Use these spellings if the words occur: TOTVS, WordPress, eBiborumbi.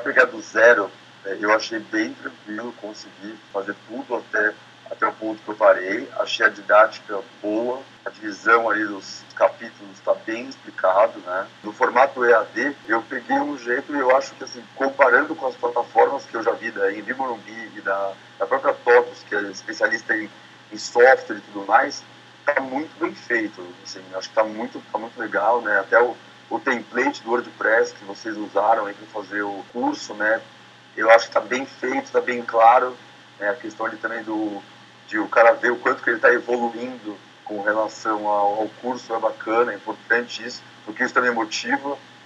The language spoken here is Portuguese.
para pegar do zero, eu achei bem tranquilo, consegui fazer tudo até o ponto que eu parei. Achei a didática boa, a divisão ali dos capítulos está bem explicado, né? No formato EAD, eu peguei um jeito e eu acho que, assim, comparando com as plataformas que eu já vi da eBiborumbi e da própria TOTVS, que é especialista em software e tudo mais, está muito bem feito, assim, acho que tá muito legal, né? Até o template do WordPress que vocês usaram aí para fazer o curso, né? Eu acho que está bem feito, está bem claro, né? A questão ali também de o cara ver o quanto que ele está evoluindo com relação ao curso é bacana, é importante isso, porque isso também motiva